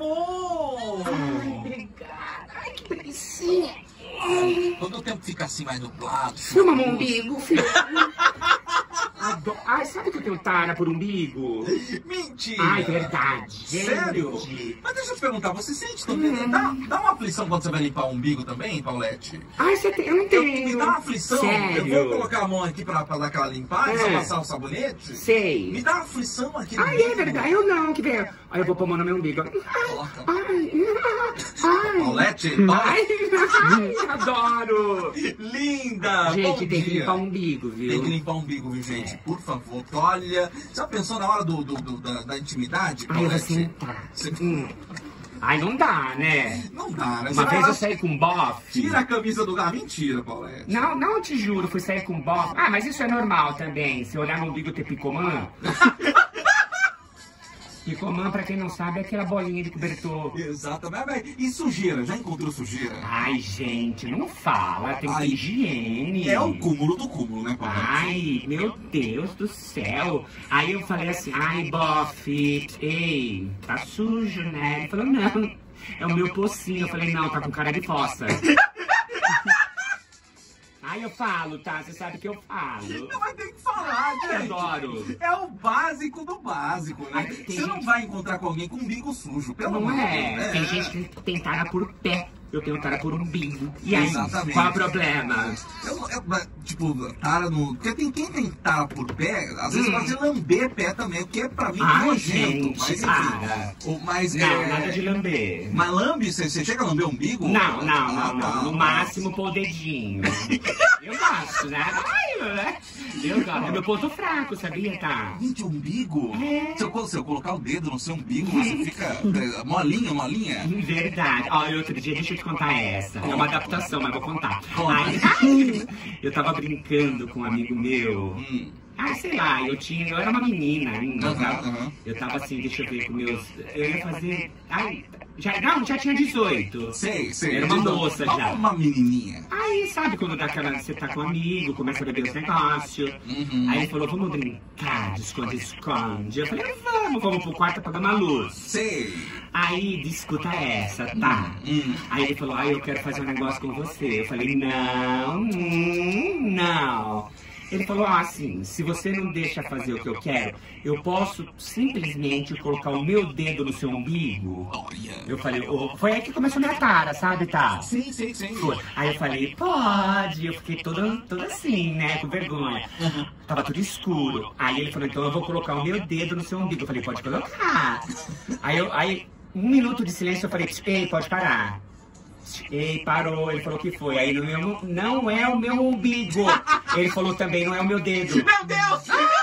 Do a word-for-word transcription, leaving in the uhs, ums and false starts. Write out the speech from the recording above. amor! Ai, obrigada! Ai, que delicinha! Todo tempo fica assim mais nublado. Filma meu umbigo, filho! Adoro. Ai, sabe que eu tenho tara por umbigo? Mentira! Ai, verdade! Sério? Gente. Mas deixa eu te perguntar, você sente também? Hum. Dá, dá uma aflição quando você vai limpar o umbigo também, Paulete? Ai, você tem, eu não tenho! Eu, me dá uma aflição? Sério? Eu vou colocar a mão aqui pra, pra dar aquela limpada, é. Só passar o sabonete? Sei! Me dá uma aflição aqui no ai, umbigo. É verdade! Eu não, que ver. Ai, eu vou pôr a mão no meu umbigo. Coloca. Ai, ai! Paulete! Ai, ai, adoro! Linda! Gente, tem que limpar o umbigo, viu? Tem que limpar o umbigo, viu, gente? Por favor, olha. Já pensou na hora do, do, do, da, da intimidade? Ai, eu vou sentar. Você... Hum. Ai, não dá, né? Não dá, né? Uma vez eu saí com um bofe. Tira a camisa do lugar. Mentira, Paulete. Não, não, eu te juro, fui sair com um bofe. Ah, mas isso é normal também. Se olhar no umbigo ter picomã. Picomã, pra quem não sabe, é aquela bolinha de cobertor. Exatamente. E sujeira? Já encontrou sujeira? Ai, gente, não fala. Tem ai, higiene. É o cúmulo do cúmulo, né, Paulete? Ai, meu Deus do céu. Aí eu falei assim, ai, bofe, ei, tá sujo, né? Ele falou, não, é o meu pocinho. Eu falei, não, tá com cara de poça. Aí eu falo, tá? Você sabe que eu falo. Não, mas tem que falar, gente. Eu adoro. É o básico do básico, né? Ai, você gente... não vai encontrar com alguém com um bico sujo, pelo amor de Deus. Não é. Tem gente que tem tara por pé. Eu tenho tara por umbigo. E aí, exatamente. Qual é o problema? Eu, eu, tipo, tara no... Porque tem quem tem tara por pé, às vezes hum. pode lamber pé também, porque pra mim é nojento. Mas enfim, para. Ou, mas, não, é... nada de lamber. Mas lambe? Você, você chega a lamber o umbigo? Não, não, ah, não, não. Tá, no máximo, pôr o dedinho. Eu gosto, né? Ai, né? Eu gosto. É meu ponto fraco, sabia, tá? Gente, umbigo? É. Se eu, se eu colocar o dedo no seu umbigo, você fica molinha, molinha? Verdade. Olha, outro dia, deixa eu contar essa. É uma adaptação, mas vou contar. Ai, ai, eu tava brincando com um amigo meu. Hum. Ah, sei lá, eu tinha. Eu era uma menina ainda. Uhum, tá? Uhum. Eu tava assim, deixa eu ver com meus. Eu ia fazer. Ai, já, não, já tinha dezoito. Sei, sei. Era uma dezoito. Moça já. Uma menininha. Aí, sabe quando dá aquela. Você tá com um amigo, começa a beber os negócios. Uhum. Aí ele falou, vamos brincar, de esconde-esconde. Eu falei, vamos, vamos pro quarto apagar uma luz. Sei. Aí, escuta essa, tá? Hum. Aí ele falou, ah, eu quero fazer um negócio com você. Eu falei, não, não. Ele falou assim, se você não deixa fazer o que eu quero, eu posso simplesmente colocar o meu dedo no seu umbigo. Eu falei, oh, foi aí que começou a minha tara, sabe, tá? Sim, sim, sim. Foi. Aí eu falei, pode. Eu fiquei toda, toda assim, né, com vergonha. Uhum. Tava tudo escuro. Aí ele falou, então eu vou colocar o meu dedo no seu umbigo. Eu falei, pode colocar. Aí, eu, aí um minuto de silêncio, eu falei, ei, pode parar. Ei, parou, ele falou que foi. Aí no meu, não é o meu umbigo. Ele falou também, não é o meu dedo. Meu Deus!